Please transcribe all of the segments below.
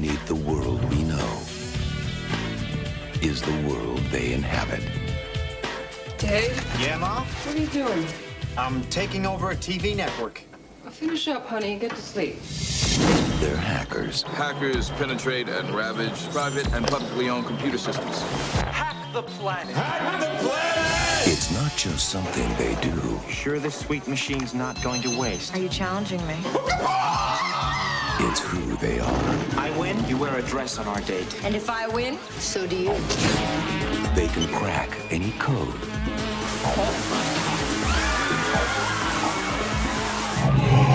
beneath the world we know is the world they inhabit. Dave? Yeah, Mom? What are you doing? I'm taking over a TV network. I'll finish up, honey, and get to sleep. They're hackers. Hackers penetrate and ravage private and publicly owned computer systems. Hack the planet. Hack the planet! It's not just something they do. Sure this sweet machine's not going to waste? Are you challenging me? It's who they are. I win, you wear a dress on our date. And if I win, so do you. They can crack any code.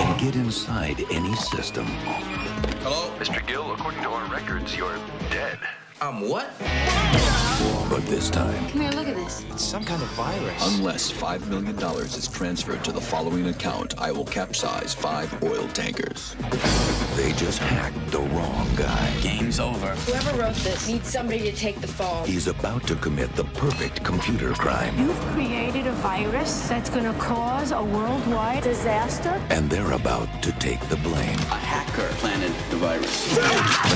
And get inside any system. Hello? Mr. Gill, according to our records, you're dead. What? But this time... Come here, look at this. It's some kind of virus. Unless $5 million is transferred to the following account, I will capsize 5 oil tankers. They just hacked the wrong guy. Game's over. Whoever wrote this needs somebody to take the fall. He's about to commit the perfect computer crime. You've created a virus that's going to cause a worldwide disaster? And they're about to take the blame. A hacker planted the virus. But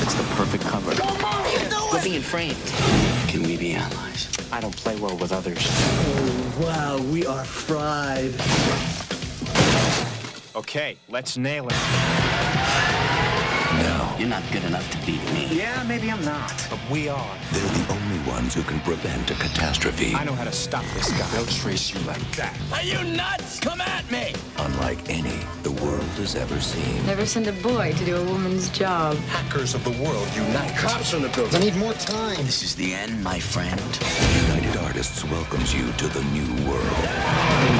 it's the perfect cover. Don't move! No! We're being framed. Can we be allies? I don't play well with others. Oh, wow, we are fried. Okay, let's nail it. No. You're not good enough to beat me. Yeah, maybe I'm not. But we are. They're the only ones who can prevent a catastrophe. I know how to stop this guy. They'll trace you like that. Are you nuts? Come at me! Unlike any the world has ever seen. Never send a boy to do a woman's job. Hackers of the world unite. Cops on the building. I need more time. This is the end, my friend. United Artists welcomes you to the new world.